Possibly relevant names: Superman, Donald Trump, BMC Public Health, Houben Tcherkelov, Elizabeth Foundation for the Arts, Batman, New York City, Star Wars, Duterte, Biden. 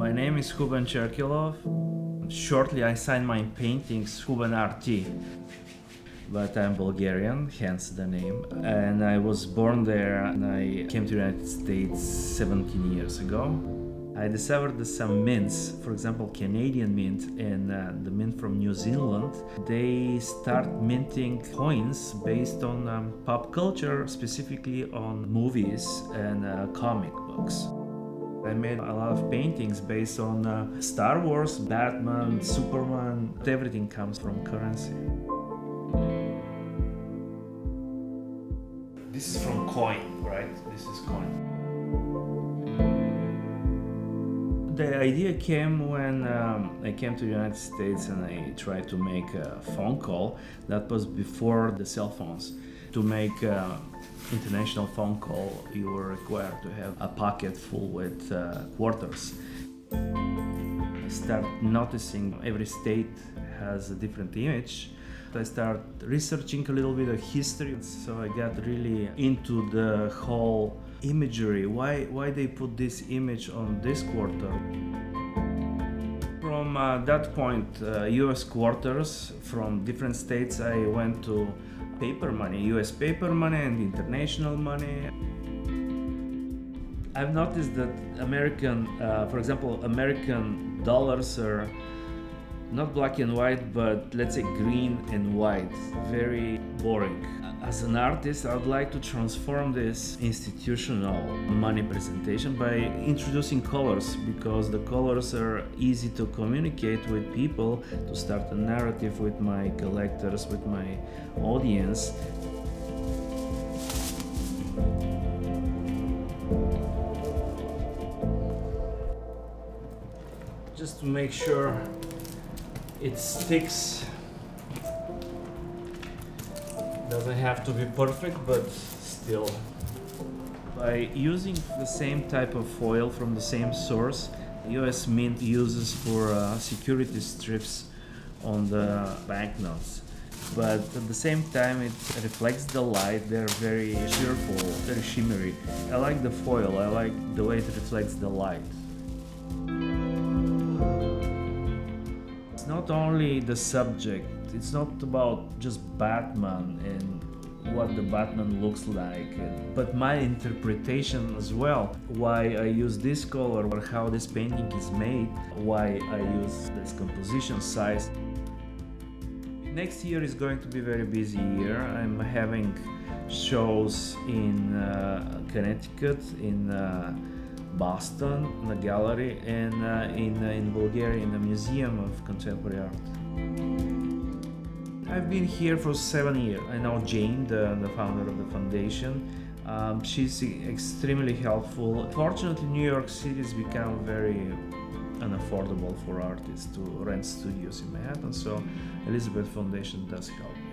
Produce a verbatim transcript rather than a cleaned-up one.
My name is Houben Tcherkelov. Shortly I signed my paintings Houben R T. But I'm Bulgarian, hence the name. And I was born there and I came to the United States seventeen years ago. I discovered that some mints, for example Canadian mint and uh, the mint from New Zealand, they start minting coins based on um, pop culture, specifically on movies and uh, comic books. I made a lot of paintings based on uh, Star Wars, Batman, Superman. Everything comes from currency. This is from coin, right? This is coin. The idea came when um, I came to the United States and I tried to make a phone call. That was before the cell phones. To make an international phone call, you were required to have a pocket full with uh, quarters. I started noticing every state has a different image. I started researching a little bit of history, so I got really into the whole imagery. Why, why they put this image on this quarter? From uh, that point, uh, U S quarters from different states, I went to paper money, U S paper money and international money. I've noticed that American, uh, for example, American dollars are not black and white, but let's say green and white. Very boring. As an artist, I'd like to transform this institutional money presentation by introducing colors, because the colors are easy to communicate with people, to start a narrative with my collectors, with my audience. Just to make sure it sticks. Doesn't have to be perfect, but still. By using the same type of foil from the same source, U S Mint uses for uh, security strips on the banknotes. But at the same time, it reflects the light. They're very cheerful, very shimmery. I like the foil. I like the way it reflects the light. Not only the subject, it's not about just Batman and what the Batman looks like, but my interpretation as well. Why I use this color, or how this painting is made, why I use this composition size. Next year is going to be a very busy year. I'm having shows in uh, Connecticut, in uh, Boston, in a gallery, and uh, in, uh, in Bulgaria, in the Museum of Contemporary Art. I've been here for seven years. I know Jane, the, the founder of the foundation. Um, she's extremely helpful. Fortunately, New York City has become very unaffordable for artists to rent studios in Manhattan, so Elizabeth Foundation does help.